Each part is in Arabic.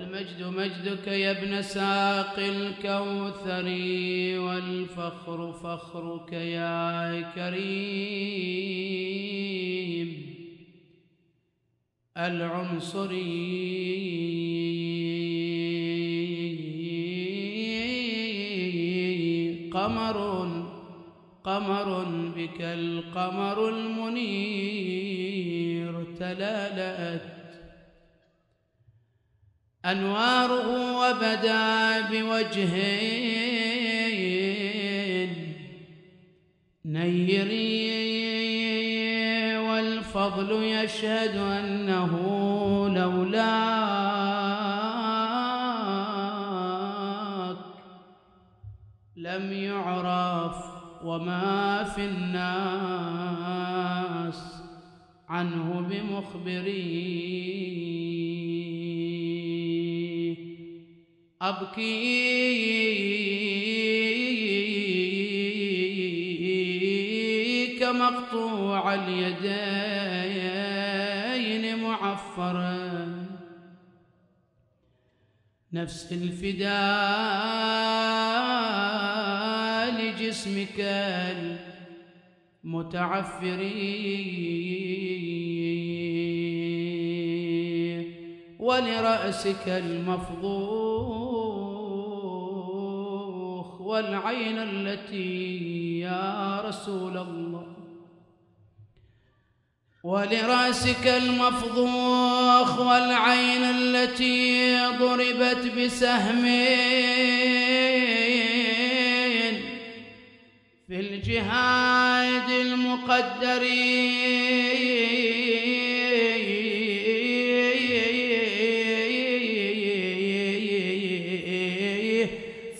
المجد مجدك يا ابن ساق الكوثر، والفخر فخرك يا كريم العنصري. قمر قمر بك القمر المنير، تلالأت أنواره وبدا بوجهين نيري، والفضل يشهد أنه لولاك لم يعرف وما في الناس عنه بمخبرين. أبكيك مقطوع اليدين معفرا، نفس الفداء لجسمك المتعفر، ولرأسك المفضوخ، والعين التي يا رسول الله، ولرأسك المفضوخ والعين التي ضربت بسهم في الجهاد المقدر،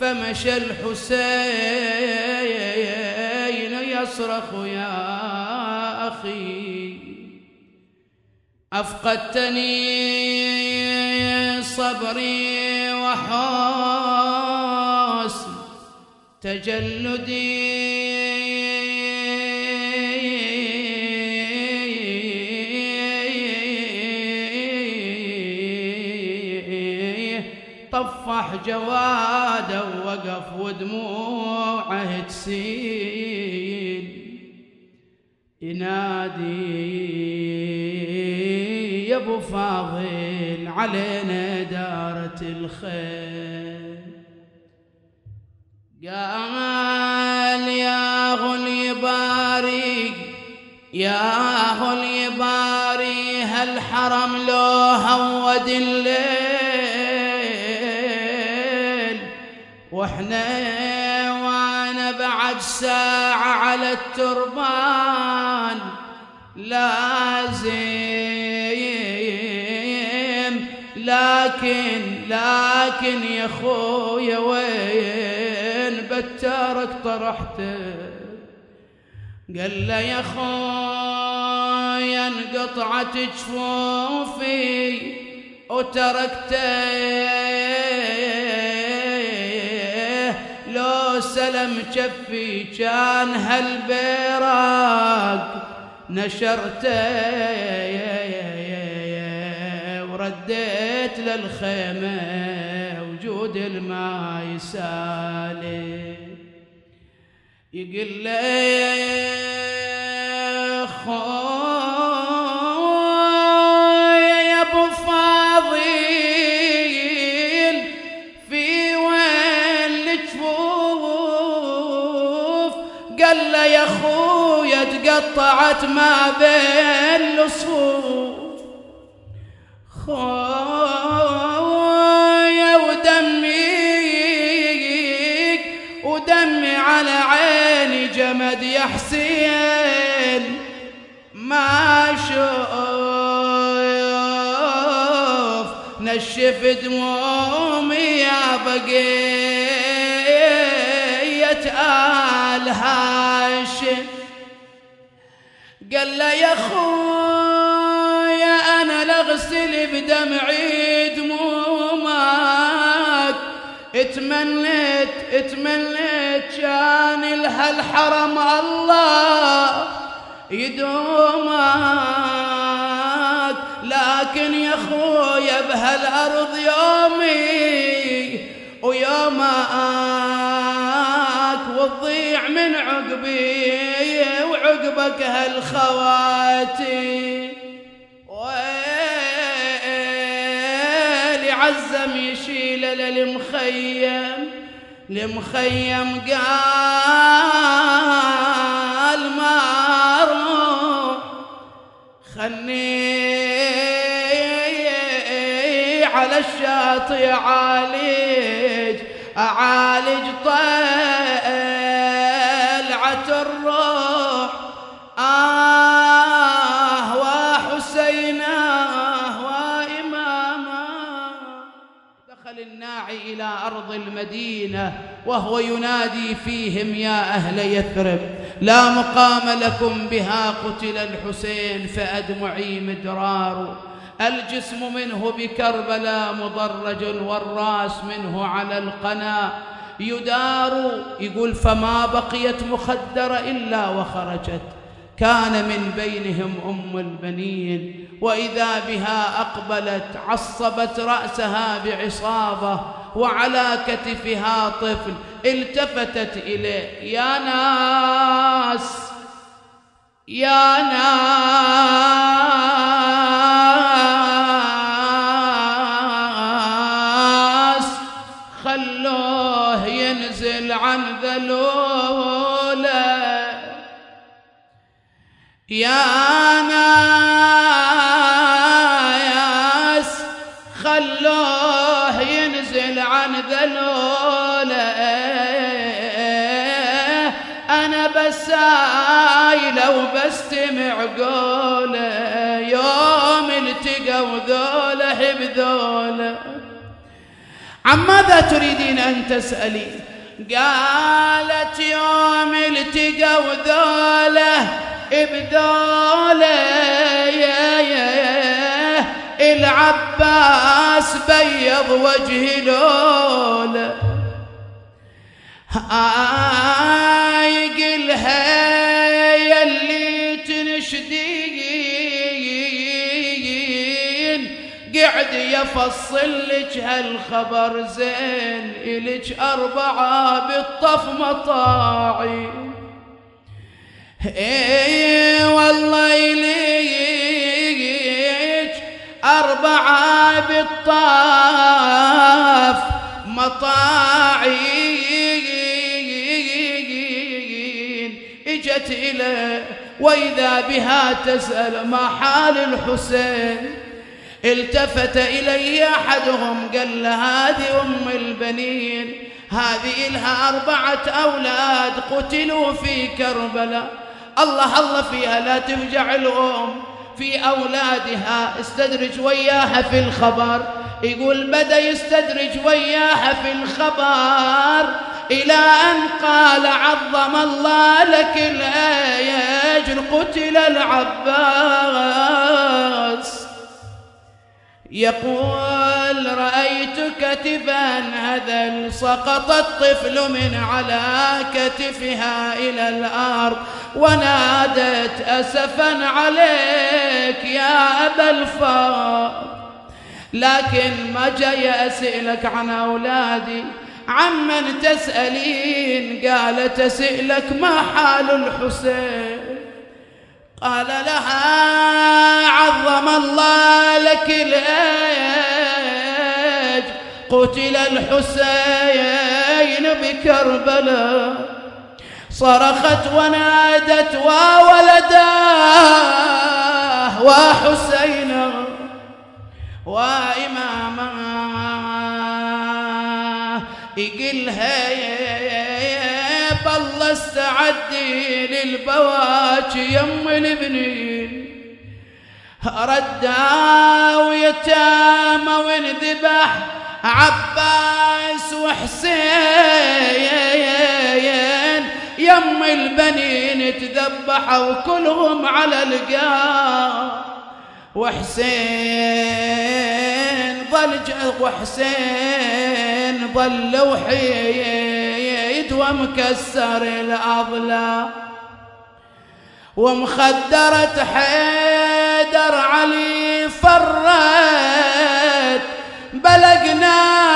فمشى الحسين يصرخ يا أخي أفقدتني صبري وحسن تجلدي، طفح جوادا وقف ودموعه تسيل، ينادي يا ابو فاضل علينا دارة الخير. قال يا غلي باري يا غلي باري، هالحرم لو هود الليل واحنا وانا بعد ساعة على التربان لازم، لكن يا خويا وين بتارك طرحته؟ قال له يا خويا انقطعت جفوفي وتركته، لو سلم شفي كان هالبراق نشرته، ورديت للخيمة وجود الماء يسالي. يقل لي خويا يا ابو فاضل في وين الجفوف؟ قال له يا خويا تقطعت ما بين الصفوف، خويا ودمي على عيني جمد يا حسين ما شوف، نشف دمومي يا بقية آل هاشم. قال له يا خويا أنا لغسل بدمعي دمومك، اتمنيت كان لهالحرم الله يدومك، لكن يا خويا بهالأرض يوم عقبك هالخواتي ويلي عزم يشيله للمخيم. المخيم قال ما اروح خلني على الشاطئ أعالج طلعة الروح. آه وحسين آه وإماما. دخل الناعي إلى أرض المدينة وهو ينادي فيهم يا أهل يثرب لا مقام لكم بها، قتل الحسين فأدمعي مدرار، الجسم منه بكربلاء مضرج والراس منه على القنا يدار. يقول فما بقيت مخدرة إلا وخرجت، كان من بينهم أم البنين وإذا بها أقبلت عصبت رأسها بعصابة وعلى كتفها طفل، التفتت إليه يا ناس يا ناس عن ذلوله يا ناس خلوه ينزل عن ذلوله، أنا بس سايله وبستمع قوله، يوم التقوا ذوله بذوله. عن ماذا تريدين أن تسألي؟ قالت يوم التقوا ذوله بذوله العباس بيض وجه لوله. قلها يلي تنشدين قعد يفصل لك هالخبر زين، إلك أربعة بالطف مطاعي. اي والله إليك أربعة بالطف مطاعي. اجت إليه وإذا بها تسأل ما حال الحسين. التفت إلي أحدهم قال له هذه أم البنين، هذه لها أربعة أولاد قتلوا في كربلاء، الله الله فيها لا تفجع الأم في أولادها، استدرج وياها في الخبر. يقول بدأ يستدرج وياها في الخبر إلى أن قال عظم الله لك الأجر قتل العباس. يقول رأيت كتفا هذل سقط الطفل من على كتفها إلى الأرض ونادت أسفا عليك يا أبا الفضل، لكن ما جاي أسألك عن أولادي، عمن تسألين؟ قالت أسألك ما حال الحسين. قال لها عظم الله لك الأجر قتل الحسين بكربلاء. صرخت ونادت وولداه وحسينا وإماما. يقلها الله استعدي للبواكي يم البنين، ردا ويتام وانذبح عباس وحسين، يم البنين تذبحوا كلهم على القاع، وحسين ظل وحيد ومكسر الأضلاع، ومخدرة حيدر علي فرت بلقناع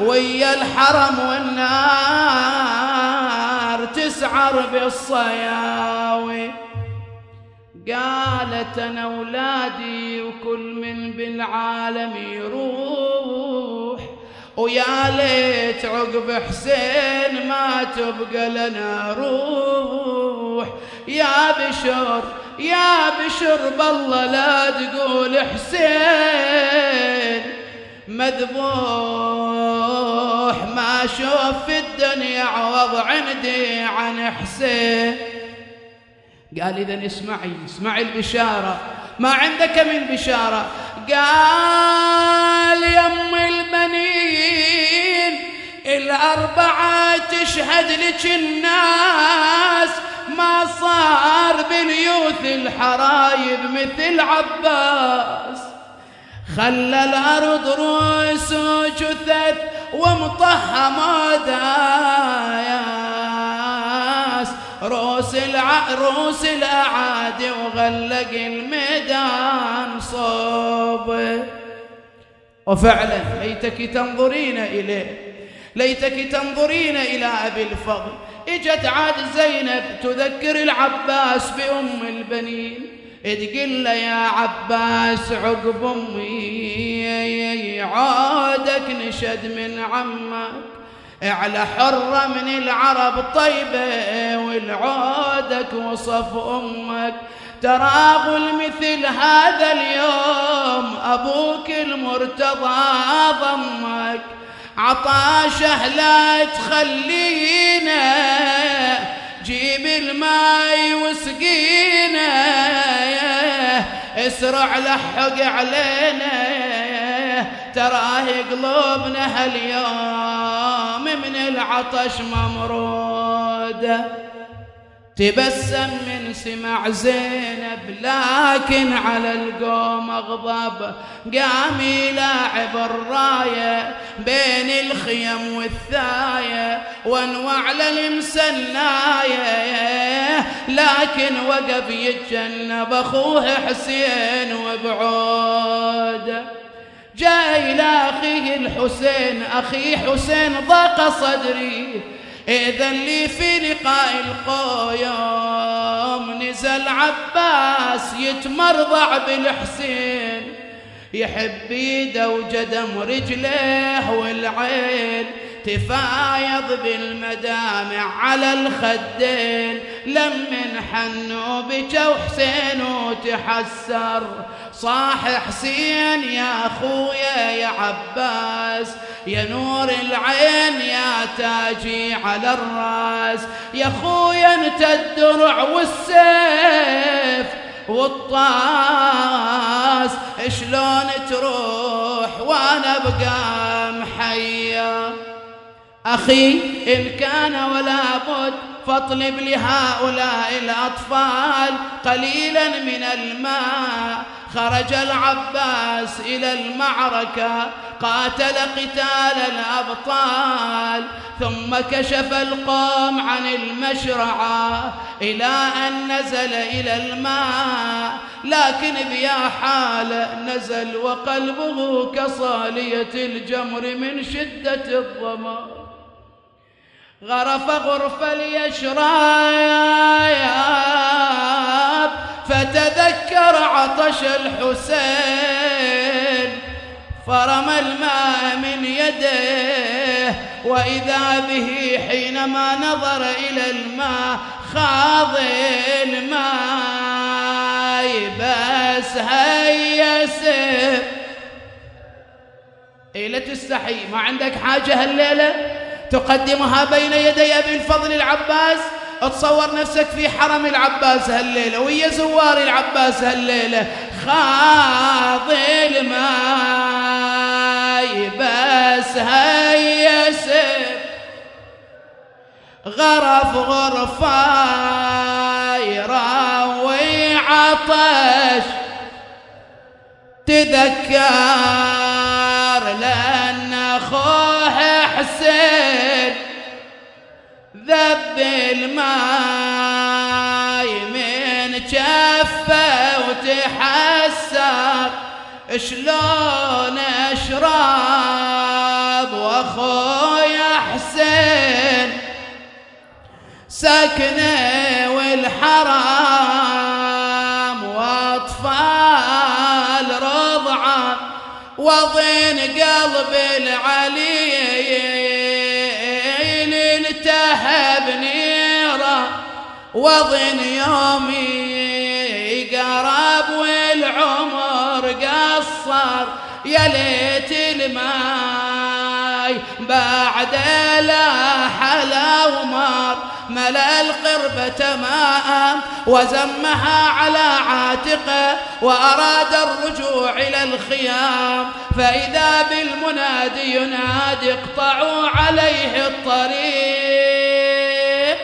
ويا الحرم والنار 9 الصياوي قالت أنا أولادي وكل من بالعالم يروح، ويا ليت عقب حسين ما تبقى لنا روح. يا بشر بالله لا تقول حسين مذبوح، ما شوف في الدنيا عوض عندي عن حسين. قال إذن اسمعي البشارة، ما عندك من بشارة؟ قال يم البنين الأربعة تشهد لك الناس، ما صار بليوث الحرايب مثل عباس، خلى الأرض رؤوس جثث ومطهمة داياس، رؤوس الأعادي وغلق الميدان صوبه. وفعلا ليتك تنظرين إلى أبي الفضل. اجت عاد زينب تذكر العباس بأم البنين، تقول له يا عباس عقب أمي عودك نشد من عمك، على حرة من العرب طيبة والعودك وصف أمك، تراغل مثل هذا اليوم أبوك المرتضى ضمك، عطاشه لا تخلينا، جيب الماي وسقينا، اسرع لحق علينا، تراه قلوبنا هاليوم من العطش ممرودة. تبسم من سمع زينب لكن على القوم غضب، قام يلاعب الراية بين الخيم والثاية وانوع للمسناية، لكن وقف يتجنب أخوه حسين وبعود. جاء إلى أخيه الحسين، أخي حسين ضاق صدري إذن لي في لقاء القيوم، نزل عباس يتمرضع بالحسين، يحب يده وجدم رجله والعين، تفايض بالمدامع على الخدين، لمن حنوا بجو حسين وتحسر، صاح حسين يا أخويا يا عباس، يا نور العين يا تاجي على الراس، يا أخويا انت الدرع والسيف والطاس، شلون تروح وانا بقى محيا. أخي إن كان ولا بد فاطلب لهؤلاء الأطفال قليلا من الماء. خرج العباس إلى المعركة، قاتل قتال الأبطال، ثم كشف القوم عن المشرعة إلى أن نزل إلى الماء، لكن بيا حال نزل وقلبه كصالية الجمر من شدة الظمأ. غرف غرفة ليشرب فتذكر عطش الحسين، فرمى الماء من يده، وإذا به حينما نظر إلى الماء خاض الماء، بس هيا سب. إلا تستحي ما عندك حاجة هالليلة تقدمها بين يدي أبي الفضل العباس؟ اتصور نفسك في حرم العباس هالليلة ويا زوار العباس هالليلة، خاض الماي بس هيا سب. غرف غرفة يراوي عطش، تذكر لأن أخوه حسين ذب الماي من جفه وتحسر، شلون أشرب وأخويا حسين سكنه وضن قلب العليل انتهى بنيره وضن يومي قرب والعمر قصر يا ليت الماي بعد لا حلا ومر ملا القربة ماء وزمها على عاتقه وأراد الرجوع إلى الخيام فإذا بالمنادي ينادي اقطعوا عليه الطريق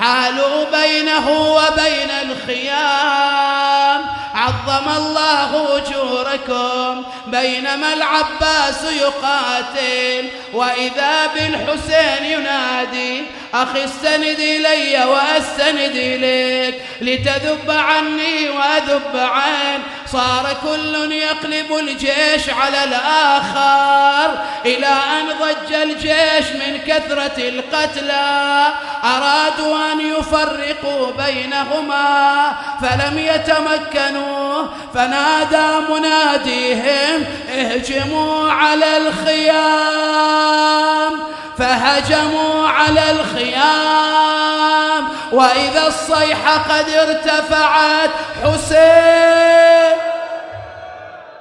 حالوا بينه وبين الخيام عظم الله أجوركم بينما العباس يقاتل وإذا بالحسين ينادي أخي استند إلي وأستند إليك لتذب عني وأذب عنك صار كل يقلب الجيش على الآخر إلى أن ضج الجيش من كثرة القتلى أرادوا أن يفرقوا بينهما فلم يتمكنوا فنادى مناديهم اهجموا على الخيام فهجموا على الخيام وإذا الصيحة قد ارتفعت حسين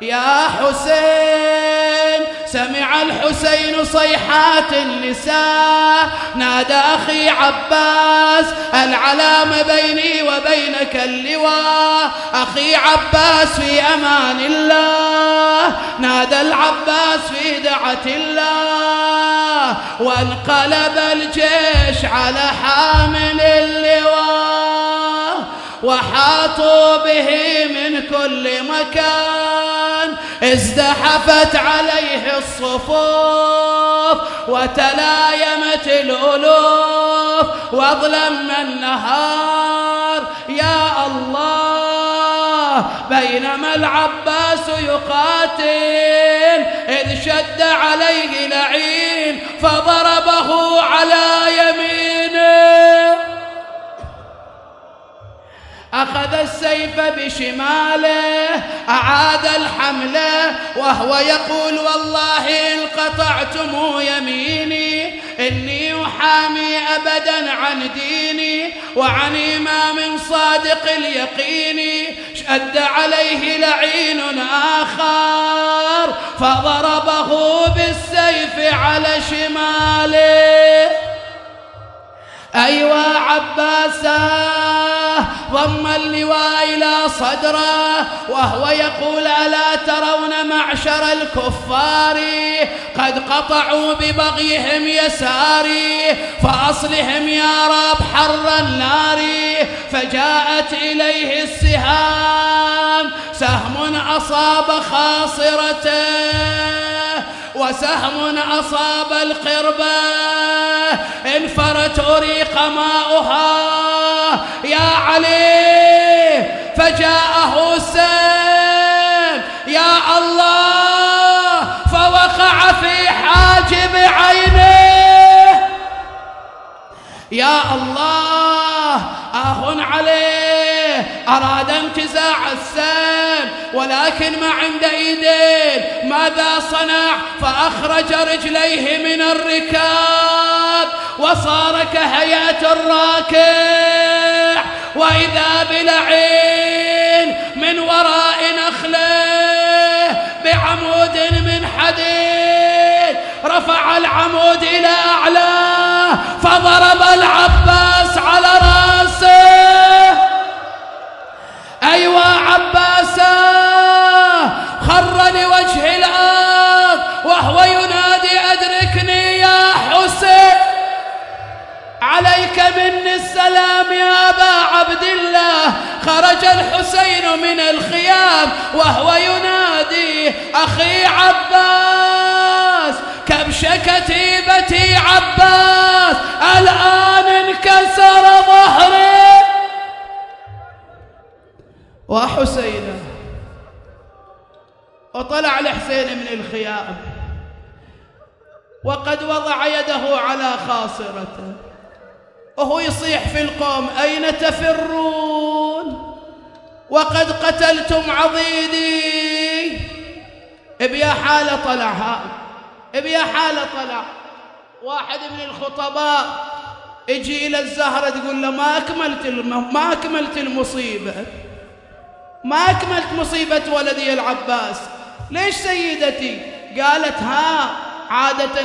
يا حسين سمع الحسين صيحات النساء نادى أخي عباس العلام بيني وبينك اللواء أخي عباس في أمان الله نادى العباس في دعة الله وانقلب الجيش على حامل اللواء وحاطوا به من كل مكان ازدحفت عليه الصفوف وتلايمت الألوف وأظلم النهار يا الله بينما العباس يقاتل إذ شد عليه لعين فضربه على يمينه أخذ السيف بشماله أعاد الحملة وهو يقول والله إن قطعتم يميني إني أحامي أبدا عن ديني وعن إمام صادق اليقين شد عليه لعين آخر فضربه بالسيف على شماله أيوا عباسا ضم اللواء إلى صدره وهو يقول ألا ترون معشر الكفار قد قطعوا ببغيهم يساري فأصلهم يا رب حر النار فجاءت إليه السهام سهم أصاب خاصرته وسهم أصاب القربة انفرت أريق ماؤها يا علي فجاءه السيف يا الله فوقع في حاجب عينه يا الله آه عليه أراد انتزاع السيف ولكن ما عند ايدين ماذا صنع فأخرج رجليه من الركاب وصار كهيئة الراكع وإذا بلعين من وراء نخله بعمود من حديد رفع العمود إلى أعلاه فضرب العباس على رأسه أيوا عباسا خر لوجه الأرض وهو ينادي أدركني يا حسين عليك مني السلام يا أبا عبد الله خرج الحسين من الخيام وهو ينادي أخي عباس كم شكتيبتي عباس الآن انكسر ظهري وحسينه وطلع الحسين من الخيام وقد وضع يده على خاصرته وهو يصيح في القوم أين تفرون وقد قتلتم عضيدي بيا حالة طلع، ها بيا حالة طلع. واحد من الخطباء يجي إلى الزهرة تقول له ما أكملت المصيبة، ما أكملت مصيبة ولدي العباس. ليش سيدتي؟ قالت ها عادة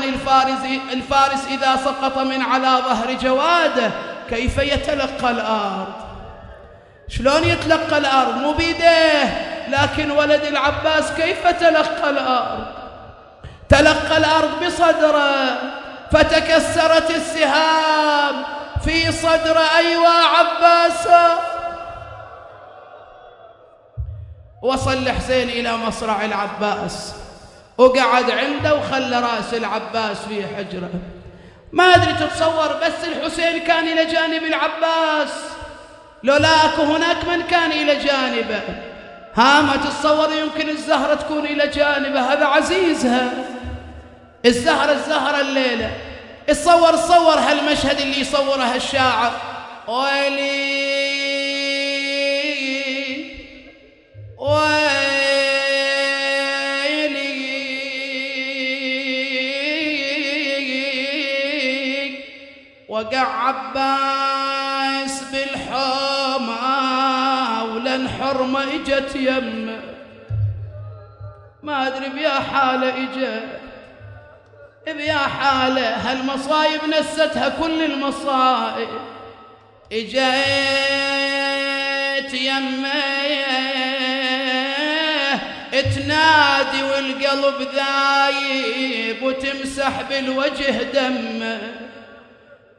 الفارس إذا سقط من على ظهر جواده كيف يتلقى الأرض؟ شلون يتلقى الأرض؟ مو بيديه، لكن ولد العباس كيف تلقى الأرض؟ تلقى الأرض بصدره، فتكسرت السهام في صدر. أيوا عباسا وصل الحسين إلى مصرع العباس وقعد عنده وخلى رأس العباس في حجرة. ما أدري تتصور، بس الحسين كان إلى جانب العباس، لولا أكو هناك من كان إلى جانبه. ها ما تتصور يمكن الزهرة تكون إلى جانبه، هذا عزيزها الزهرة الليلة. تصور هالمشهد اللي يصوره هالشاعر، ويلي وقع عباس بالحومة ولن حرمة اجت يمه. ما ادري بيا حالة اجت، بيا حالة. هالمصايب نستها كل المصائب. اجيت يمه تنادي والقلب ذايب وتمسح بالوجه دمه،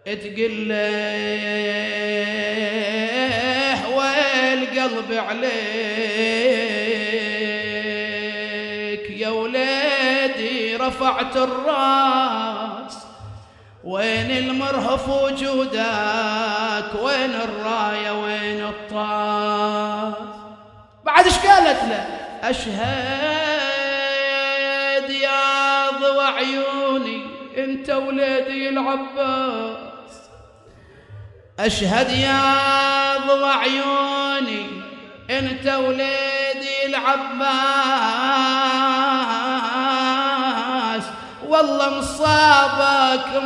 تقله والقلب عليك يا ولادي رفعت الراس. وين المرهف وجودك، وين الراية، وين الطاس؟ بعد ايش قالت له؟ أشهد يا ضوى عيوني انت ولادي العباس، أشهد يا ضوى عيوني انت ولادي العباس. والله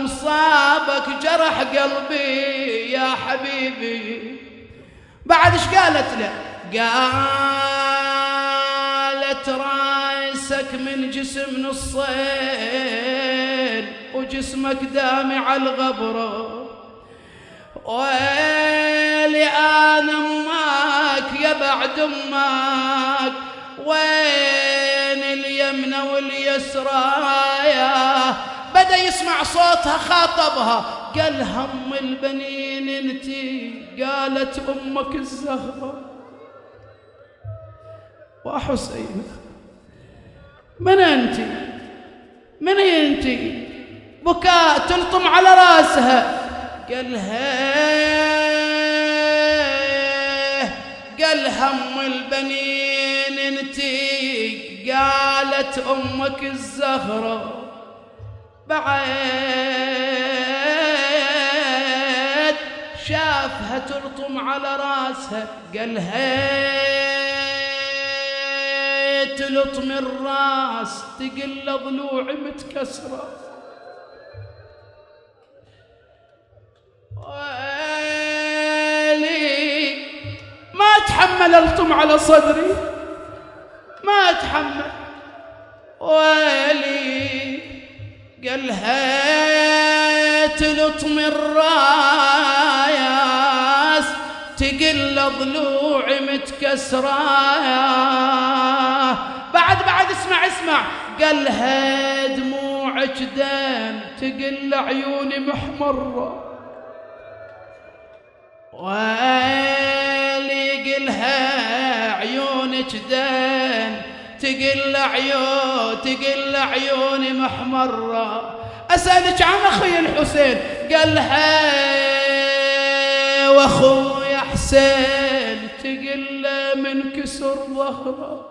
مصابك جرح قلبي يا حبيبي. بعد ايش قالت له؟ قالت راسك من جسم نصين وجسمك دامع الغبرة. ويلي انا امك يا بعد امك، وين اليمنى واليسرى؟ بدا يسمع صوتها، خاطبها قال هم البنين انتي. قالت امك الزهرة. وحسين من أنت؟ من هي أنت؟ بكاء تلطم على رأسها. قال هم البنين أنت. قالت أمك الزهرة. بعد شافها تلطم على رأسها قال تلطم الراس تقل ضلوعي متكسرة. ويلي ما اتحمل الطم على صدري، ما اتحمل. ويلي قالها تلطم الراس تقل ضلوعي متكسرة. بعد اسمع قالها دموعك دم تقل عيوني محمرة. ويلي قالها عيونك دم تقل عيوني محمرة. أسألك عن أخي الحسين. قالها وأخوي حسين تقل منكسر ظهره.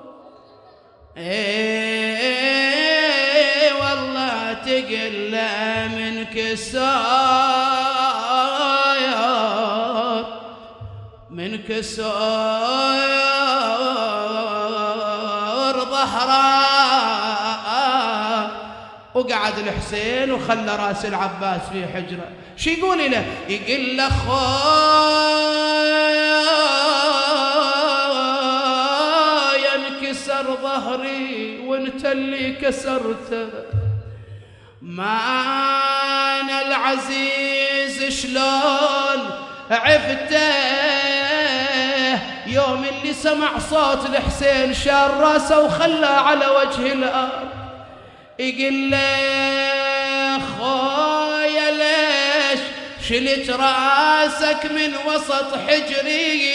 اي والله تقل من كساير ظهره وقعد الحسين وخلى راس العباس في حجرة. شو يقول له؟ يقول له خويا انكسر ظهري وانت اللي كسرته، ما انا العزيز شلون عفته يوم اللي سمع صوت الحسين شال راسه وخلى على وجه الارض. يقول له خويا ليش شلت راسك من وسط حجري؟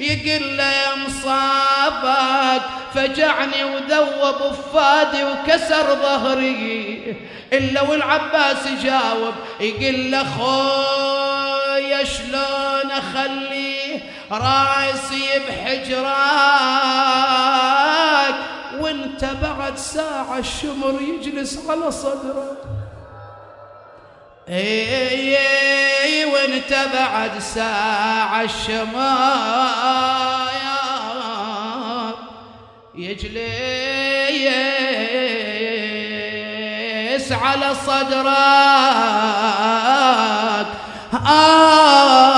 يقول له مصابك فجعني وذوب فادي وكسر ظهري. الا والعباس يجاوب يقول له خويا شلون اخلي راسي بحجرك وانت بعد ساعة الشمر يجلس على صدرك؟ اي وانت بعد ساعة الشمر يجلس على صدرك.